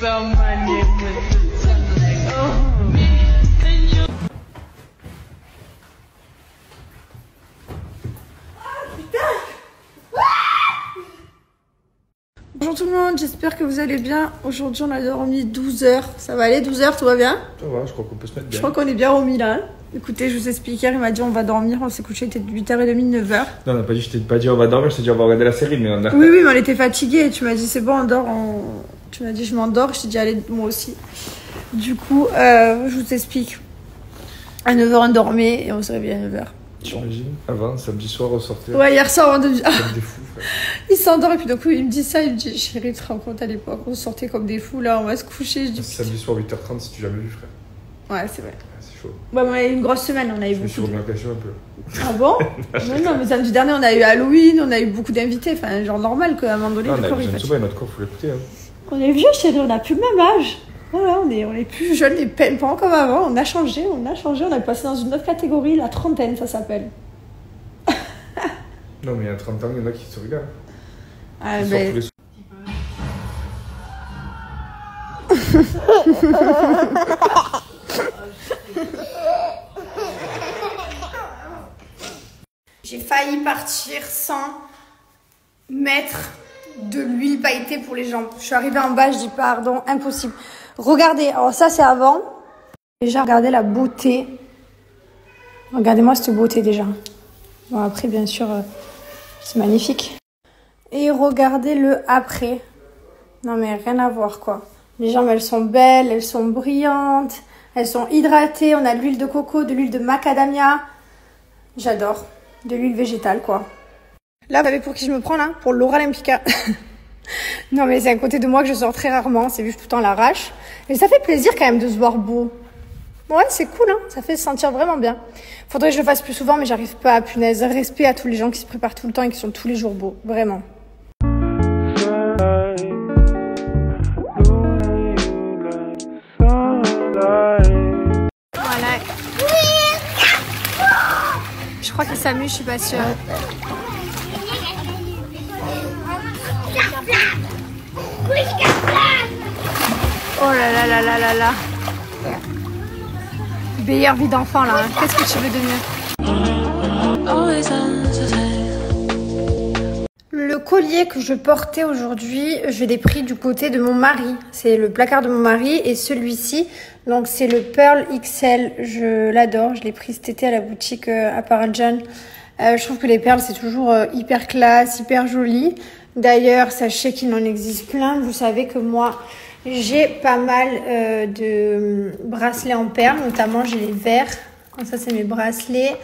found my name with the sunlight. Oh, me and you. Bonjour tout le monde, j'espère que vous allez bien. Aujourd'hui, on a dormi 12 heures. Ça va aller, 12 heures, tout va bien? Ça va, je crois qu'on peut se mettre bien. Je crois qu'on est bien remis là. Écoutez, je vous explique, hier, il m'a dit on va dormir, on s'est couché, il était 8h30, 9h. Non, on n'a pas dit, je t'ai pas dit on va dormir, je t'ai dit on va regarder la série, mais on a... Oui, oui, mais on était fatigués, tu m'as dit c'est bon, on dort, on... Tu m'as dit je m'endors, je t'ai dit allez, moi aussi. Du coup, je vous explique. À 9h, on dormait et on se réveillait à 9h. J'imagine, avant, samedi soir, ressortir. Ouais, hier soir, on devient... Comme des fous, frère. Il s'endort et puis d'un coup, il me dit ça, il me dit chérie, tu te rends compte à l'époque, on sortait comme des fous, là, on va se coucher. Je dis, samedi soir, 8h30, si tu l'as jamais vu, frère. Ouais, c'est vrai. Bah, on a eu une grosse semaine, on a eu beaucoup. Je me suis remis en cachot un peu. Ah bon? Non, non, mais samedi dernier, on a eu Halloween, on a eu beaucoup d'invités, enfin, genre normal qu'à un moment donné. Non, le corps, il fait... notre corps, faut l'écouter. Hein. On est vieux, chérie, on a plus le même âge. Voilà, on est plus jeunes et pimpants comme avant, on a changé, on est passé dans une autre catégorie, la trentaine, ça s'appelle. Non, mais il y a 30 ans, il y en a qui se regardent. Ah, ben. J'ai failli partir sans mettre de l'huile pailletée pour les jambes. Je suis arrivée en bas, je dis pardon, impossible. Regardez, alors ça c'est avant. Déjà, regardez la beauté. Regardez-moi cette beauté déjà. Bon, après, bien sûr, c'est magnifique. Et regardez le après. Non mais rien à voir quoi. Les jambes, elles sont belles, elles sont brillantes, elles sont hydratées. On a de l'huile de coco, de l'huile de macadamia. J'adore. De l'huile végétale, quoi. Là, vous savez pour qui je me prends, là? Pour Laura Lempica. Non, mais c'est un côté de moi que je sors très rarement. C'est juste tout le temps l'arrache. Mais ça fait plaisir, quand même, de se voir beau. Ouais, c'est cool, hein. Ça fait se sentir vraiment bien. Faudrait que je le fasse plus souvent, mais j'arrive pas à, punaise. Respect à tous les gens qui se préparent tout le temps et qui sont tous les jours beaux. Vraiment. Je crois qu'il s'amuse, je suis pas sûre. Oh là là là là là là. Meilleure vie d'enfant là, hein. Qu'est-ce que tu veux de mieux? Le collier que je portais aujourd'hui, je l'ai pris du côté de mon mari. C'est le placard de mon mari et celui-ci... Donc c'est le Pearl XL, je l'adore, je l'ai pris cet été à la boutique à Parajan. Je trouve que les perles c'est toujours hyper classe, hyper joli. D'ailleurs, sachez qu'il en existe plein, vous savez que moi j'ai pas mal de bracelets en perles, notamment j'ai les verts. Donc ça c'est mes bracelets,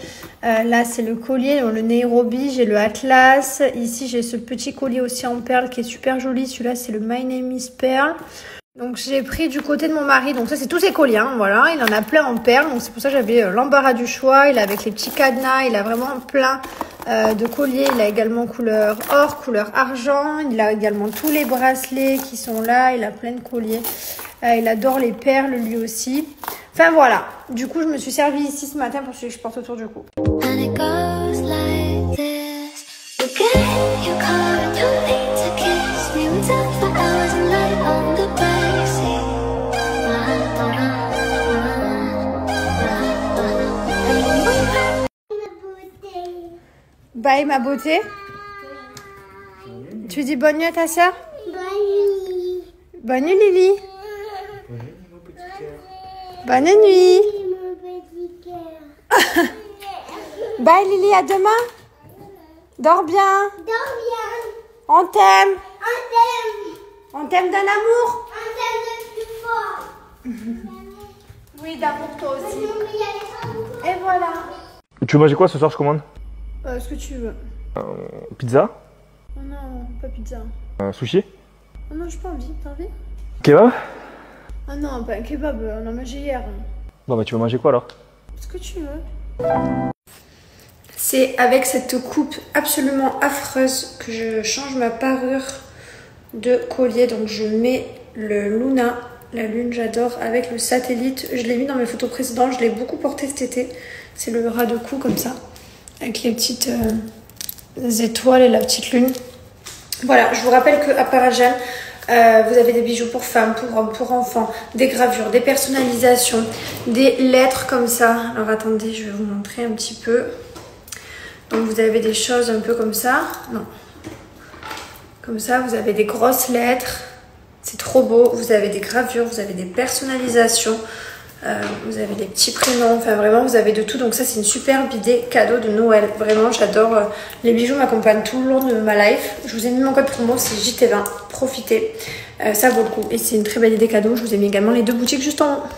là c'est le collier, dans le Nairobi, j'ai le Atlas, ici j'ai ce petit collier aussi en perles qui est super joli, celui-là c'est le My Name is Pearl. Donc j'ai pris du côté de mon mari, donc ça c'est tous ses colliers, hein, voilà, il en a plein en perles, donc c'est pour ça que j'avais l'embarras du choix, il a avec les petits cadenas, il a vraiment plein de colliers, il a également couleur or, couleur argent, il a également tous les bracelets qui sont là, il a plein de colliers, il adore les perles lui aussi, enfin voilà, du coup je me suis servie ici ce matin pour celui que je porte autour du cou. Bye ma beauté. Tu dis bonne nuit à ta soeur? Bonne nuit. Bonne nuit Lily. Bonne nuit mon petit cœur. Bonne nuit. Bye Lily, à demain. Dors bien. Dors bien. On t'aime. On t'aime. On t'aime d'un amour. On t'aime de plus fort. Oui, d'amour toi aussi. Et voilà. Tu veux manger quoi ce soir, je commande? Ce que tu veux. Pizza? Oh non, pas pizza. Sushi? Oh non, j'ai pas envie, t'as envie? Kebab? Oh non, pas un kebab, on en mangeait hier. Bon bah tu veux manger quoi alors? Ce que tu veux. C'est avec cette coupe absolument affreuse que je change ma parure de collier. Donc je mets le Luna, la lune j'adore, avec le satellite. Je l'ai mis dans mes photos précédentes, je l'ai beaucoup porté cet été. C'est le ras de cou comme ça. Avec les petites les étoiles et la petite lune. Voilà, je vous rappelle qu'à Parajan, Vous avez des bijoux pour femmes, pour hommes, pour enfants, des gravures, des personnalisations, des lettres comme ça. Alors attendez, je vais vous montrer un petit peu. Donc vous avez des choses un peu comme ça. Non. Comme ça, vous avez des grosses lettres. C'est trop beau. Vous avez des gravures, vous avez des personnalisations. Vous avez des petits prénoms, enfin vraiment vous avez de tout, donc ça c'est une superbe idée cadeau de Noël, vraiment j'adore, les bijoux m'accompagnent tout le long de ma life. Je vous ai mis mon code promo, c'est JT20, profitez, ça vaut le coup et c'est une très belle idée cadeau. Je vous ai mis également les deux boutiques juste en haut.